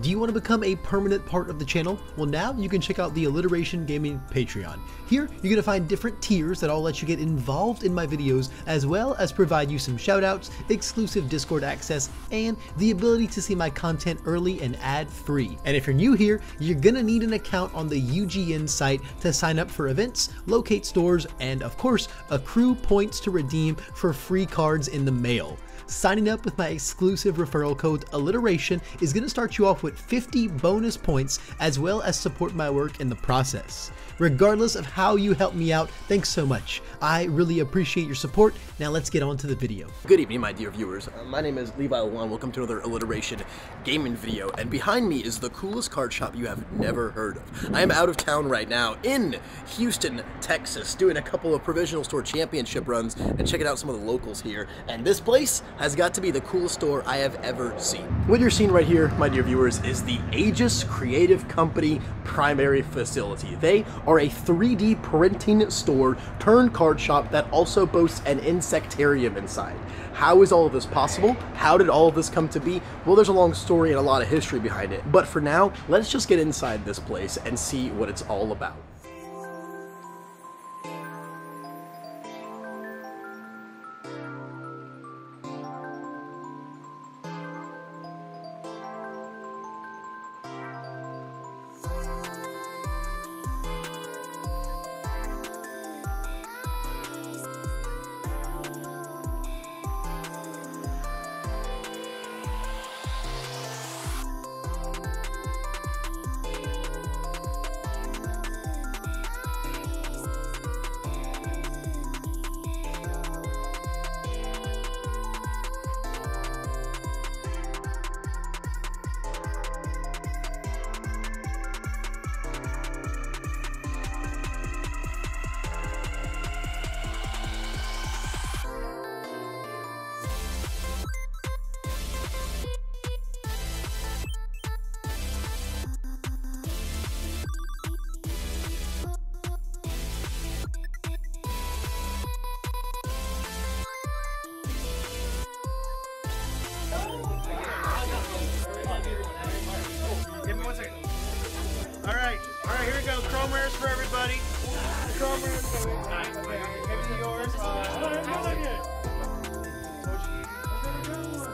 Do you want to become a permanent part of the channel? Well, now you can check out the Alliteration Gaming Patreon. Here, you're going to find different tiers that all let you get involved in my videos, as well as provide you some shoutouts, exclusive Discord access, and the ability to see my content early and ad-free. And if you're new here, you're going to need an account on the UGN site to sign up for events, locate stores, and of course, accrue points to redeem for free cards in the mail. Signing up with my exclusive referral code Alliteration is going to start you off with 50 bonus points, as well as support my work in the process. Regardless of how you help me out, thanks so much. I really appreciate your support. Now let's get on to the video. Good evening, my dear viewers. My name is Levi Luan. Welcome to another Alliteration gaming video, and behind me is the coolest card shop you have never heard of. I am out of town right now in Houston, Texas, doing a couple of provisional store championship runs and checking out some of the locals here, and this place has got to be the coolest store I have ever seen. What you're seeing right here, my dear viewers, is the Aegis Creative Company primary facility. They are a 3D printing store turned card shop that also boasts an insectarium inside. How is all of this possible? How did all of this come to be? Well, there's a long story and a lot of history behind it, but for now, let's just get inside this place and see what it's all about. All right, here we go. Chrome rares for everybody. Chrome rares for everybody. Give me yours.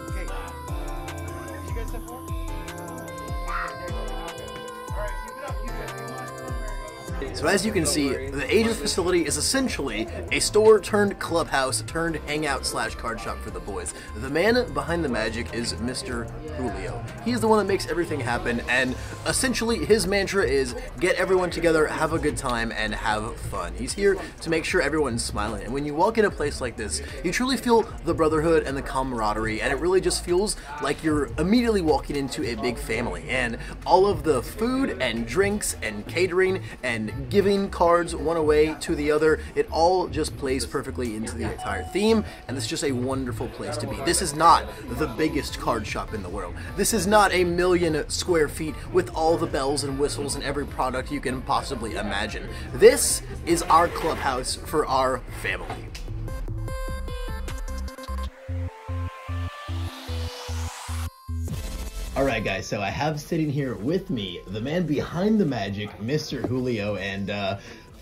Okay. Did you guys have four? All right, keep it up. You guys do one. So as you can see, the Aegis facility is essentially a store turned clubhouse turned hangout slash card shop for the boys. The man behind the magic is Mr. Julio. He's the one that makes everything happen, and essentially his mantra is get everyone together, have a good time, and have fun. He's here to make sure everyone's smiling, and when you walk in a place like this, you truly feel the brotherhood and the camaraderie, and it really just feels like you're immediately walking into a big family. And all of the food and drinks and catering and giving cards one away to the other, it all just plays perfectly into the entire theme, and it's just a wonderful place to be. This is not the biggest card shop in the world. This is not a million square feet with all the bells and whistles and every product you can possibly imagine. This is our clubhouse for our family. Alright guys, so I have sitting here with me the man behind the magic, Mr. Julio, and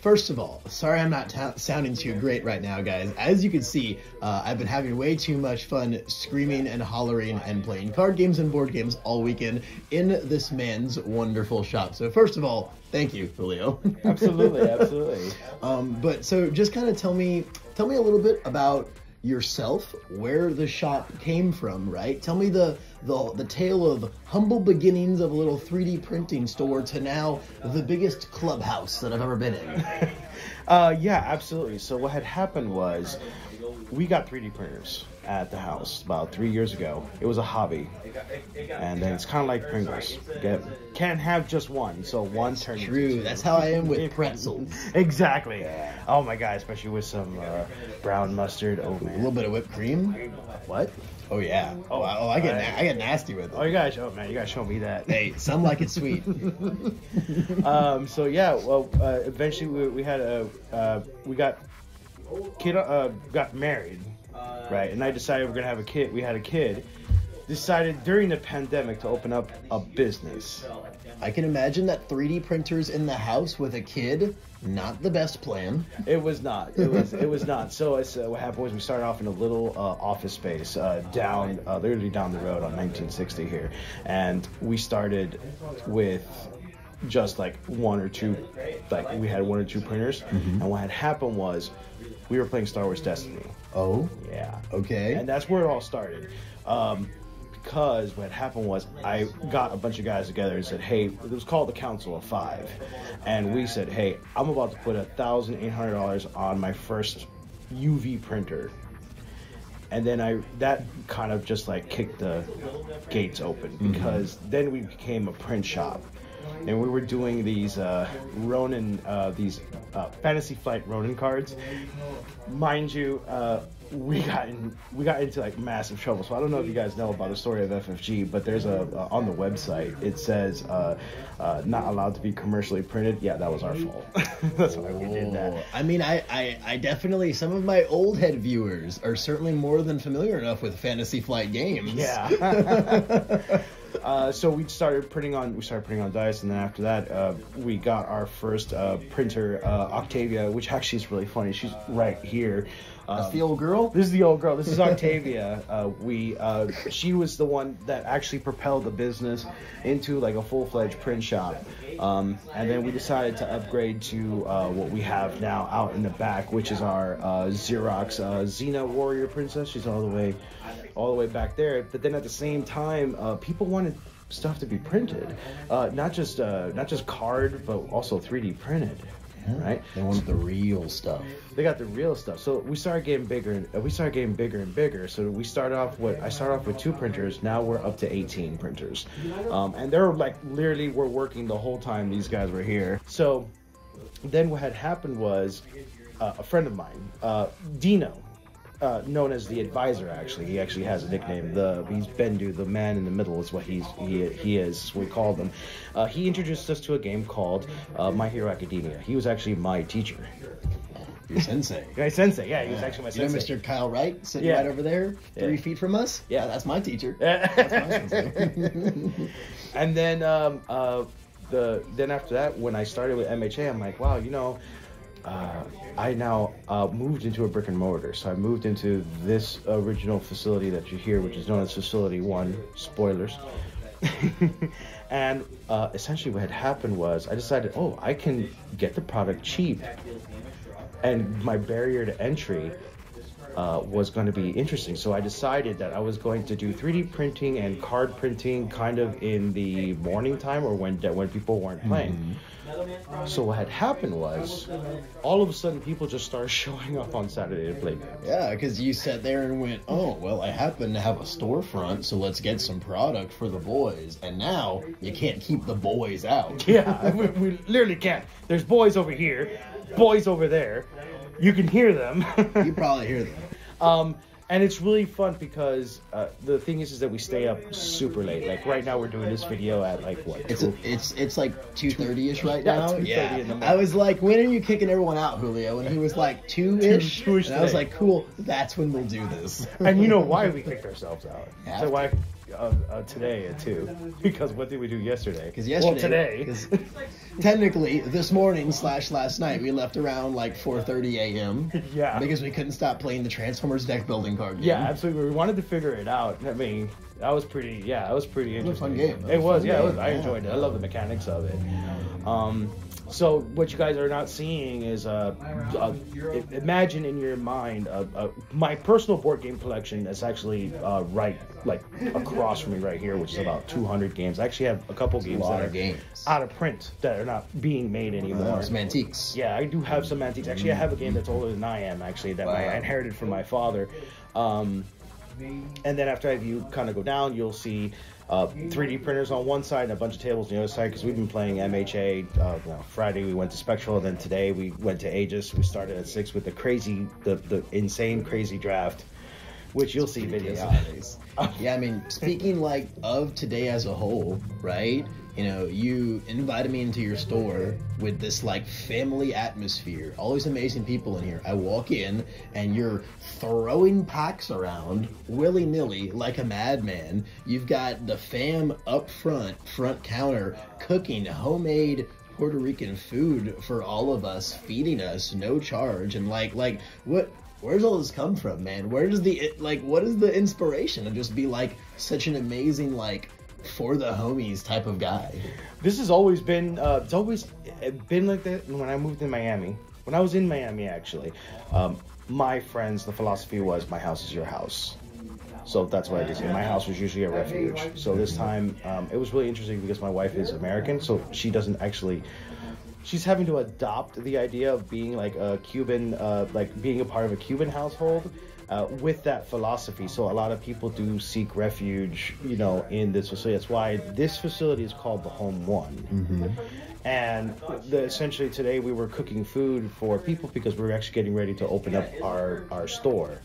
first of all, sorry I'm not sounding too great right now, guys. As you can see, I've been having way too much fun screaming and hollering and playing card games and board games all weekend in this man's wonderful shop. So first of all, thank you, Julio. Absolutely, absolutely. But so just kind of tell me a little bit about yourself, where the shop came from, right? Tell me the tale of humble beginnings of a little 3D printing store to now the biggest clubhouse that I've ever been in. Yeah, absolutely. So what had happened was we got 3D printers at the house about 3 years ago. It was a hobby, and then it's kind of like Pringles. Can't have just one, so one turns. True, that's how I am with pretzels. Exactly. Yeah. Oh my god, especially with some brown mustard. Oh man. A little bit of whipped cream. What? Oh yeah. Oh, I get nasty with it. Oh, you gotta show, man. You gotta show me that. Hey, some like it sweet. So yeah. Well, eventually we got married. Right, and I decided we're gonna have a kid. We had a kid, decided during the pandemic to open up a business. I can imagine that 3D printers in the house with a kid, not the best plan. It was not. It was not. So what happened was we started off in a little office space literally down the road on 1960 here. And we started with just like one or two printers. Mm-hmm. And what had happened was we were playing Star Wars Destiny. Oh? Yeah. Okay. And that's where it all started. Because what happened was I got a bunch of guys together and said, hey, it was called the Council of Five. And we said, hey, I'm about to put $1,800 on my first UV printer. And then that kind of just like kicked the gates open, because mm-hmm. then we became a print shop. And we were doing these Fantasy Flight Ronin cards. Mind you, we got into like massive trouble. So I don't know if you guys know about the story of FFG, but there's on the website it says not allowed to be commercially printed. Yeah, that was our fault. That's why we did that. I mean, I definitely, some of my old head viewers are certainly more than familiar enough with Fantasy Flight Games. Yeah. So we started printing on dice, and then after that we got our first printer, Octavia, which actually is really funny. She's right here. That's the old girl? This is the old girl. This is Octavia. She was the one that actually propelled the business into like a full-fledged print shop. And then we decided to upgrade to what we have now out in the back, which is our Xerox Xena Warrior Princess. She's all the way back there. But then at the same time, people wanted stuff to be printed, not just card, but also 3D printed. Yeah, right? They wanted the real stuff. They got the real stuff. So we started getting bigger, and we started getting bigger and bigger. So we started off with 2 printers. Now we're up to 18 printers, and they're like literally we're working the whole time these guys were here. So then what had happened was a friend of mine, Dino, known as the Advisor, actually. He actually has a nickname. He's Bendu, the man in the middle is what he is, we call him. He introduced us to a game called My Hero Academia. He was actually my teacher. Your sensei. My sensei, yeah, he was actually my sensei. You know Mr. Kyle Wright, sitting right over there, 3 feet from us? Yeah, that's my teacher. That's my sensei. And then, then after that, when I started with MHA, I'm like, wow, you know, I now moved into a brick and mortar. So I moved into this original facility that you hear, which is known as Facility One. Spoilers. And essentially what had happened was I decided, oh, I can get the product cheap. And my barrier to entry was going to be interesting. So I decided that I was going to do 3D printing and card printing kind of in the morning time, or when people weren't playing. Mm-hmm. So what had happened was, all of a sudden, people just started showing up on Saturday to play games. Yeah, because you sat there and went, oh, well, I happen to have a storefront, so let's get some product for the boys. And now, you can't keep the boys out. Yeah, we literally can't. There's boys over here, boys over there. You can hear them. You probably hear them. And it's really fun because the thing is that we stay up super late. Like right now, we're doing this video at like what? It's like 2:30ish right now. Yeah. In the morning. I was like, when are you kicking everyone out, Julio? And he was like 2-ish. And I was like, cool. That's when we'll do this. And you know why we kicked ourselves out? So why today at 2? Because what did we do yesterday? Because yesterday. Well, today. Technically, this morning / last night, we left around like 4:30 a.m. Yeah. Because we couldn't stop playing the Transformers deck building card game. Yeah, absolutely. We wanted to figure it out. I mean, that was pretty interesting. It was a fun game. It was. I enjoyed it. I love the mechanics of it. So what you guys are not seeing is, imagine in your mind my personal board game collection that's actually right across from me right here, which is about 200 games. I actually have a couple games out of print that are not being made anymore. Some antiques. Yeah, I do have some antiques. Actually, I have a game that's older than I am, actually, that I inherited from my father. And then after you kind of go down, you'll see 3D printers on one side and a bunch of tables on the other side, because we've been playing MHA. Friday we went to Spectral, and then today we went to Aegis. We started at 6 with the insane crazy draft, which you'll see videos of. Yeah, I mean, speaking like of today as a whole, right? You know, you invited me into your store with this like family atmosphere, all these amazing people in here. I walk in and you're throwing packs around willy-nilly like a madman. You've got the fam up front counter cooking homemade Puerto Rican food for all of us, feeding us, no charge. And like what? Where's all this come from, man? Where does the, like, what is the inspiration to just be like such an amazing, like, for the homies type of guy? This has always been, it's always been like that when I moved in Miami. When I was in Miami, actually, my friends, the philosophy was, my house is your house. So that's what I did. My house was usually a refuge. So this time, it was really interesting because my wife is American, so she doesn't actually, she's having to adopt the idea of being like a Cuban, like being a part of a Cuban household. With that philosophy, so a lot of people do seek refuge, you know, in this facility. That's why this facility is called the Home One. Mm-hmm. And essentially today we were cooking food for people because we were actually getting ready to open up our store.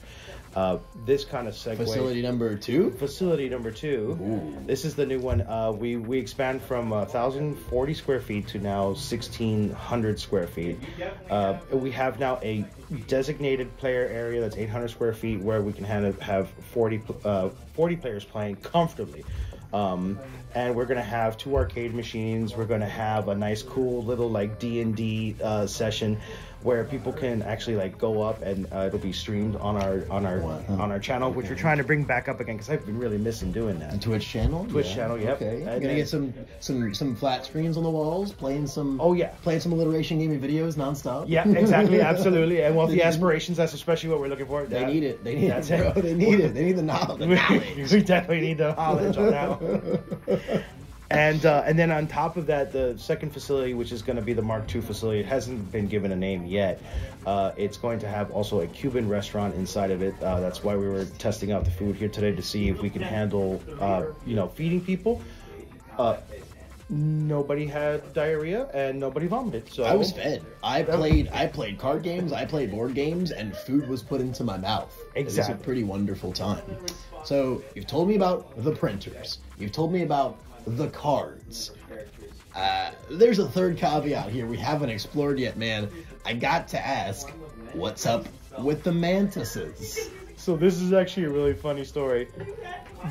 This kind of segue. Facility number 2? Facility number 2. Ooh. This is the new one. We expand from 1,040 square feet to now 1,600 square feet. We have now a designated player area that's 800 square feet where we can have 40 players playing comfortably, and we're gonna have 2 arcade machines. We're gonna have a nice cool little like D&D session where people can actually like go up and it'll be streamed on our channel, which we're trying to bring back up again because I've been really missing doing that. The Twitch channel? Twitch channel, yep. Okay. You're gonna get some flat screens on the walls, playing some playing some alliteration gaming videos nonstop. Yeah, exactly, absolutely. And well, the aspirations, that's especially what we're looking for. They need it. They need it, bro. They need it. They need the knowledge. We definitely need the knowledge on that one. And then on top of that, the second facility, which is going to be the Mark II facility, it hasn't been given a name yet. It's going to have also a Cuban restaurant inside of it. That's why we were testing out the food here today to see if we can handle, you know, feeding people. Nobody had diarrhea and nobody vomited. So I was fed. I played card games. I played board games, and food was put into my mouth. Exactly. It was a pretty wonderful time. So you've told me about the printers. You've told me about the cards. There's a third caveat here we haven't explored yet, man. I got to ask, what's up with the mantises? So this is actually a really funny story.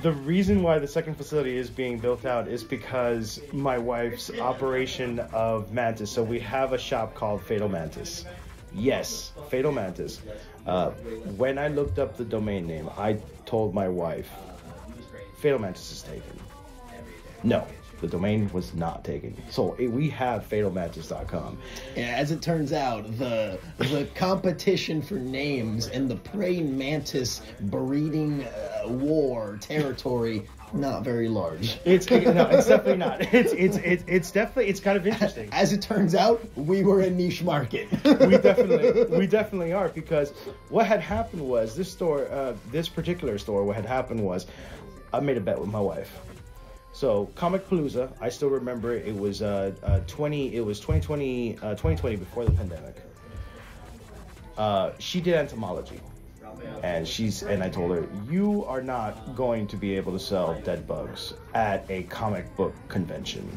The reason why the second facility is being built out is because my wife's operation of mantis. So we have a shop called Fatal Mantis. Yes, Fatal Mantis. When I looked up the domain name, I told my wife, Fatal Mantis is taken. No, the domain was not taken. So we have fatalmantis.com. As it turns out, the competition for names and the praying mantis breeding war territory, not very large. It's definitely not. It's kind of interesting. As it turns out, we were a niche market. we definitely are, because what had happened was this store, this particular store, what had happened was I made a bet with my wife. So Comic Palooza, I still remember it was 2020 before the pandemic. She did entomology, and I told her, you are not going to be able to sell dead bugs at a comic book convention.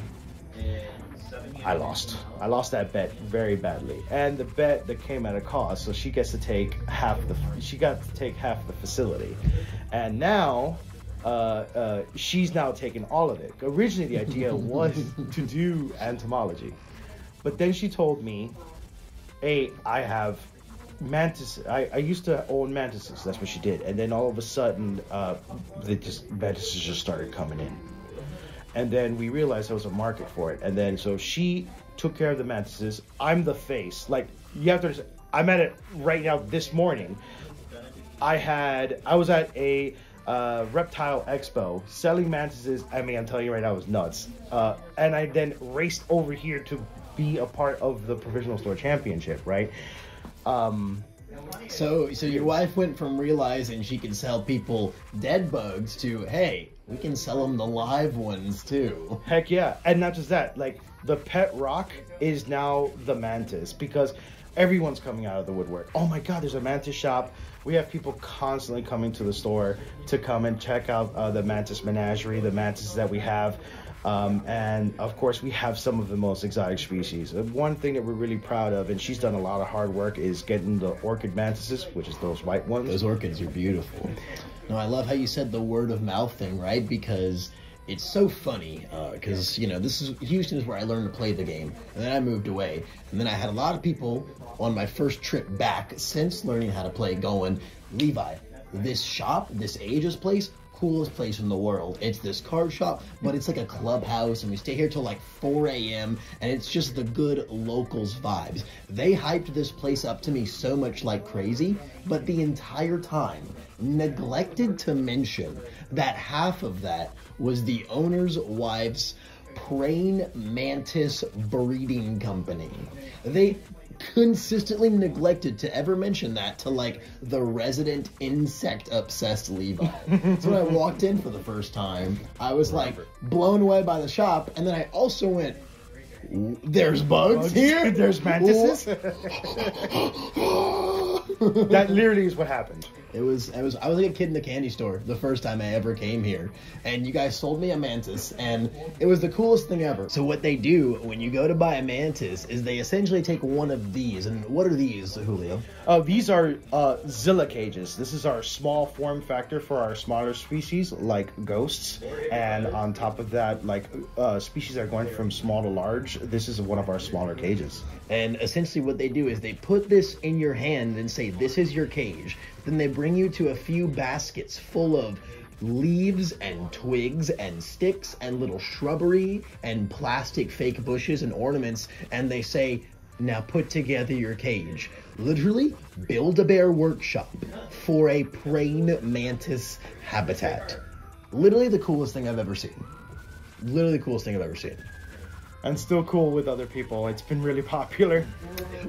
I lost. I lost that bet very badly, and the bet that came at a cost. So she gets to take half the facility, and now. She's now taken all of it. Originally, the idea was to do entomology, but then she told me, "Hey, I have mantis. I used to own mantises. That's what she did." And then all of a sudden, mantises just started coming in, and then we realized there was a market for it. And then so she took care of the mantises. I'm the face. Like you have to understand, I'm at it right now. This morning, I was at a reptile expo selling mantises. I mean, I'm telling you right now, it was nuts. And I then raced over here to be a part of the provisional store championship, right? So your wife went from realizing she could sell people dead bugs to, hey, we can sell them the live ones too. Heck yeah. And not just that, like the pet rock is now the mantis, because everyone's coming out of the woodwork. Oh my God, there's a mantis shop. We have people constantly coming to the store to come and check out the mantis menagerie, the mantises that we have. And of course we have some of the most exotic species. One thing that we're really proud of, and she's done a lot of hard work, is getting the orchid mantises, which is those white ones. Those orchids are beautiful. No, I love how you said the word of mouth thing, right? Because it's so funny, because, you know, this is Houston is where I learned to play the game, and then I moved away, and then I had a lot of people on my first trip back since learning how to play going, Levi, this shop, this Aegis place, coolest place in the world. It's this card shop, but it's like a clubhouse, and we stay here till like 4 a.m. and it's just the good locals vibes. They hyped this place up to me so much like crazy, but the entire time neglected to mention that half of that was the owner's wife's praying mantis breeding company. They consistently neglected to ever mention that to, like, the resident insect-obsessed Levi. So when I walked in for the first time, I was, like, blown away by the shop, and then I also went, there's bugs here? There's mantises? That literally is what happened. I was like a kid in the candy store the first time I ever came here, and you guys sold me a mantis, and it was the coolest thing ever. So what they do when you go to buy a mantis is they essentially take one of these. And what are these, Julio? Oh, these are Zilla cages. This is our small form factor for our smaller species like ghosts, and on top of that, like species that are going from small to large, this is one of our smaller cages. And essentially what they do is they put this in your hand and say, this is your cage. Then they bring you to a few baskets full of leaves and twigs and sticks and little shrubbery and plastic fake bushes and ornaments, and they say, now put together your cage. Literally, Build-A-Bear workshop for a praying mantis habitat. Literally the coolest thing I've ever seen. Literally the coolest thing I've ever seen. And still cool with other people. It's been really popular.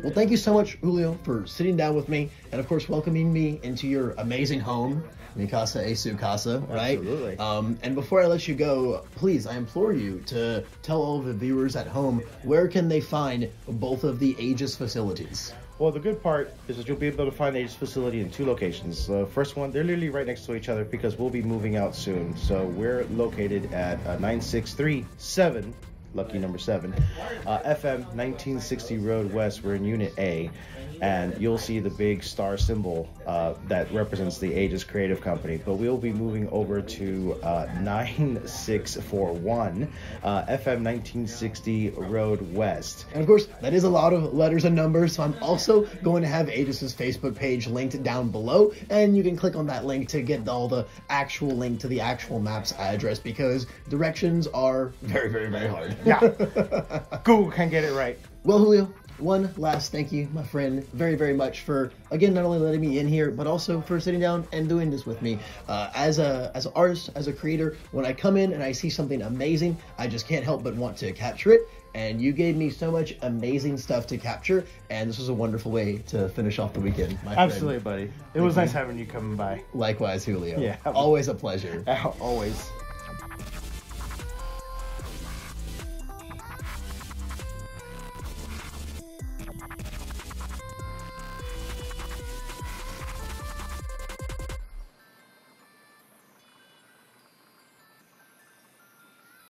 Well, thank you so much, Julio, for sitting down with me and, of course, welcoming me into your amazing home, mi casa es su casa, right? Absolutely. And before I let you go, please, I implore you to tell all the viewers at home, where can they find both of the Aegis facilities? Well, the good part is that you'll be able to find the Aegis facility in two locations. The first one, they're literally right next to each other because we'll be moving out soon. So we're located at 9637. Lucky number 7, FM 1960 Road West. We're in Unit A, and you'll see the big star symbol that represents the Aegis Creative Company. But we'll be moving over to 9641 FM 1960 Road West. And of course, that is a lot of letters and numbers, so I'm also going to have Aegis's Facebook page linked down below, and you can click on that link to get all the actual link to the actual map's address, because directions are very, very, very hard. Yeah. Google can get it right. Well, Julio, one last thank you, my friend, very, very much for, again, not only letting me in here, but also for sitting down and doing this with me. As an artist, as a creator, when I come in and I see something amazing, I just can't help but want to capture it. And you gave me so much amazing stuff to capture, and this was a wonderful way to finish off the weekend, my friend. Absolutely, buddy. It was nice having you coming by. Likewise, Julio. Yeah. Always a pleasure. Always.